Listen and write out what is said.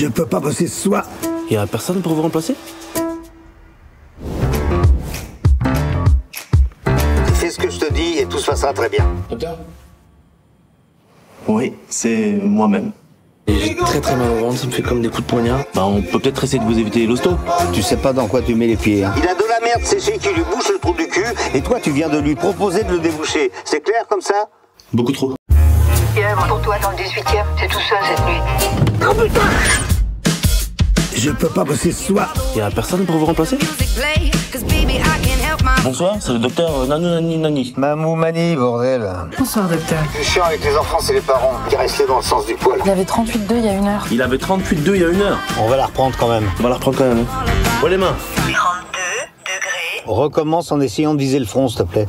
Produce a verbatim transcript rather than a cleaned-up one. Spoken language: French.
Je peux pas bosser ce soir. Il y a personne pour vous remplacer? Fais ce que je te dis et tout se passera très bien. Docteur? Oui, c'est moi-même. J'ai très très mal au ventre, ça me fait comme des coups de poignard. Bah on peut peut-être essayer de vous éviter l'hosto. Tu sais pas dans quoi tu mets les pieds, hein. Il a de la merde séchée qui lui bouche le trou du cul et toi tu viens de lui proposer de le déboucher. C'est clair comme ça? Beaucoup trop. Pour toi dans le dix-huitième, t'es tout seul cette nuit. Oh putain! Je peux pas bosser ce soir. Y'a personne pour vous remplacer? Bonsoir, c'est le docteur Nanou Nani Nani. Mamou Mani, bordel. Bonsoir, docteur. Je suis chiant avec les enfants, c'est les parents. Caresse-les dans le sens du poil. Il avait trente-huit deux il y a une heure. Il avait trente-huit deux il y a une heure. On va la reprendre quand même. On va la reprendre quand même. Hein. Oh les mains. trente-deux degrés. Recommence en essayant de viser le front, s'il te plaît.